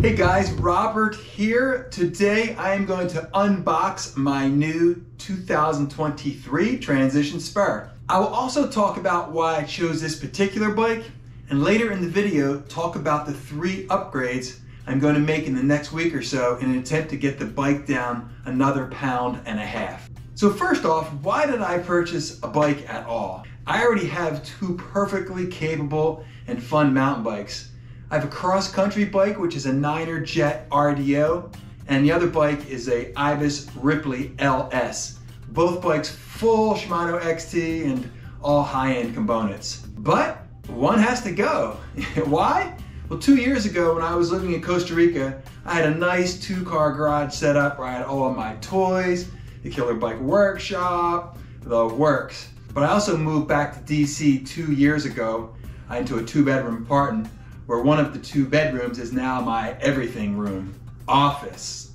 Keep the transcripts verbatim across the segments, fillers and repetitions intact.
Hey guys, Robert here. Today I am going to unbox my new two thousand twenty-three Transition Spur. I will also talk about why I chose this particular bike, and later in the video talk about the three upgrades I'm going to make in the next week or so in an attempt to get the bike down another pound and a half. So first off, why did I purchase a bike at all? I already have two perfectly capable and fun mountain bikes. I have a cross-country bike, which is a Niner Jet R D O, and the other bike is a Ibis Ripley L S. Both bikes full Shimano X T and all high-end components. But one has to go. Why? Well, two years ago when I was living in Costa Rica, I had a nice two-car garage set up where I had all of my toys, the Killer Bike Workshop, the works. But I also moved back to D C two years ago into a two-bedroom apartment, where one of the two bedrooms is now my everything room. Office,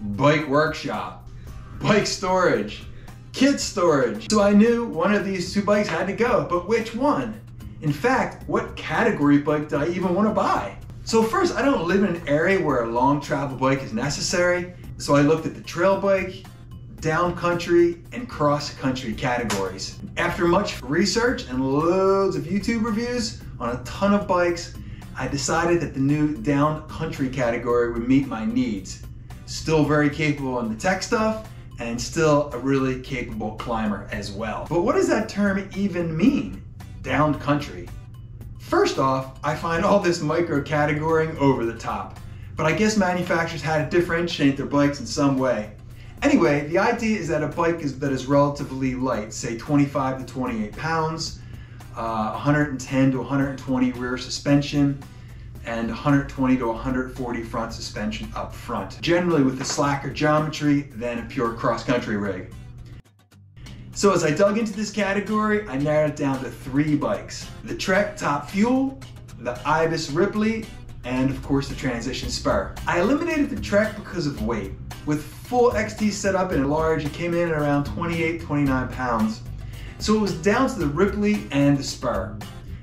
bike workshop, bike storage, kid storage. So I knew one of these two bikes had to go, but which one? In fact, what category bike do I even want to buy? So first, I don't live in an area where a long travel bike is necessary, so I looked at the trail bike, down country, and cross country categories. After much research and loads of YouTube reviews on a ton of bikes, I decided that the new down country category would meet my needs. Still very capable on the tech stuff and still a really capable climber as well. But what does that term even mean? Down country. First off, I find all this micro categorying over the top, but I guess manufacturers had to differentiate their bikes in some way. Anyway, the idea is that a bike is, that is relatively light, say twenty-five to twenty-eight pounds, Uh, one hundred ten to one hundred twenty rear suspension, and one hundred twenty to one hundred forty front suspension up front, generally with a slacker geometry than a pure cross-country rig. So as I dug into this category, I narrowed it down to three bikes: the Trek Top Fuel, the Ibis Ripley, and of course the Transition Spur. I eliminated the Trek because of weight. With full X T setup and large, it came in at around twenty-eight, twenty-nine pounds. So it was down to the Ripley and the Spur.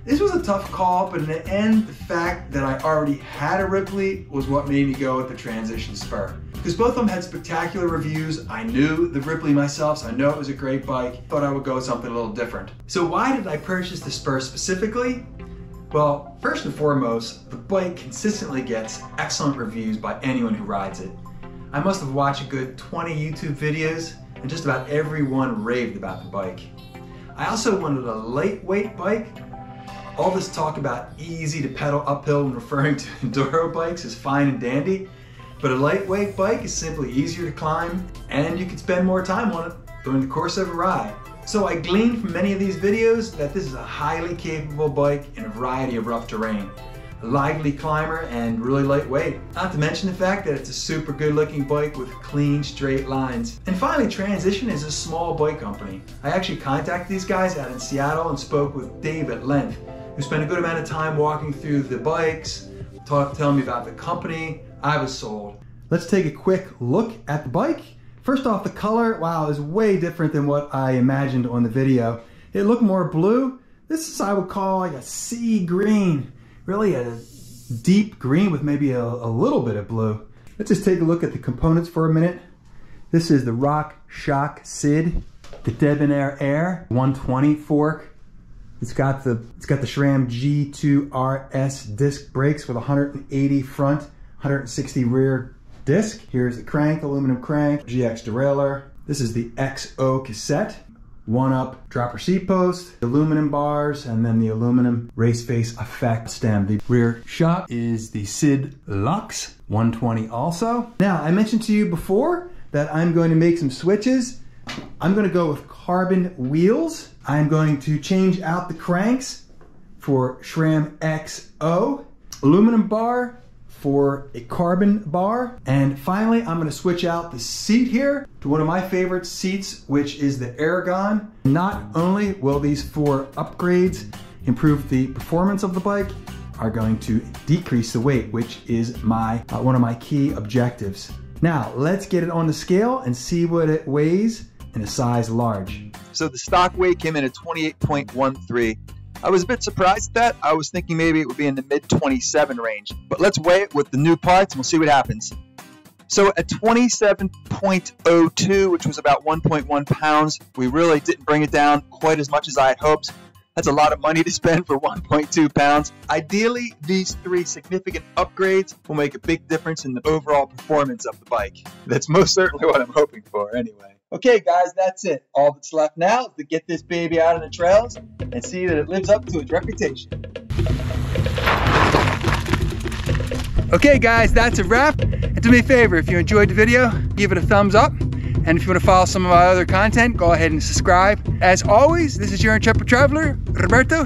This was a tough call, but in the end, the fact that I already had a Ripley was what made me go with the Transition Spur. Because both of them had spectacular reviews, I knew the Ripley myself, so I know it was a great bike, thought I would go with something a little different. So why did I purchase the Spur specifically? Well, first and foremost, the bike consistently gets excellent reviews by anyone who rides it. I must have watched a good twenty YouTube videos, and just about everyone raved about the bike. I also wanted a lightweight bike. All this talk about easy to pedal uphill and referring to enduro bikes is fine and dandy, but a lightweight bike is simply easier to climb and you can spend more time on it during the course of a ride. So I gleaned from many of these videos that this is a highly capable bike in a variety of rough terrain. A lively climber and really lightweight. Not to mention the fact that it's a super good looking bike with clean straight lines. And finally, Transition is a small bike company. I actually contacted these guys out in Seattle and spoke with Dave at length, who spent a good amount of time walking through the bikes, talk, telling me about the company. I was sold. Let's take a quick look at the bike. First off, the color, wow, is way different than what I imagined on the video. It looked more blue. This is, I would call, like a sea green. Really a deep green with maybe a, a little bit of blue. Let's just take a look at the components for a minute. This is the RockShox S I D, the Debonair Air one twenty fork. It's got the it's got the Sram G two R S disc brakes with one hundred eighty front, one hundred sixty rear disc. Here's the crank, aluminum crank, G X derailleur. This is the X O cassette. one up dropper seat post, aluminum bars, and then the aluminum Race Face Effect stem. The rear shock is the S I D Lux one twenty also. Now, I mentioned to you before that I'm going to make some switches. I'm going to go with carbon wheels. I'm going to change out the cranks for SRAM X O, aluminum bar for a carbon bar, and finally I'm going to switch out the seat here to one of my favorite seats, which is the Ergon. Not only will these four upgrades improve the performance of the bike, are going to decrease the weight, which is my uh, one of my key objectives. Now let's get it on the scale and see what it weighs in a size large. So the stock weight came in at twenty-eight point one three I was a bit surprised at that. I was thinking maybe it would be in the mid twenty-seven range, but let's weigh it with the new parts and we'll see what happens. So at twenty-seven point oh two, which was about one point one pounds, we really didn't bring it down quite as much as I had hoped. That's a lot of money to spend for one point two pounds. Ideally, these three significant upgrades will make a big difference in the overall performance of the bike. That's most certainly what I'm hoping for anyway. Okay guys, that's it. All that's left now is to get this baby out on the trails and see that it lives up to its reputation. Okay guys, that's a wrap. And do me a favor, if you enjoyed the video, give it a thumbs up. And if you want to follow some of my other content, go ahead and subscribe. As always, this is your intrepid traveler, Roberto.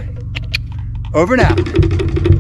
Over now.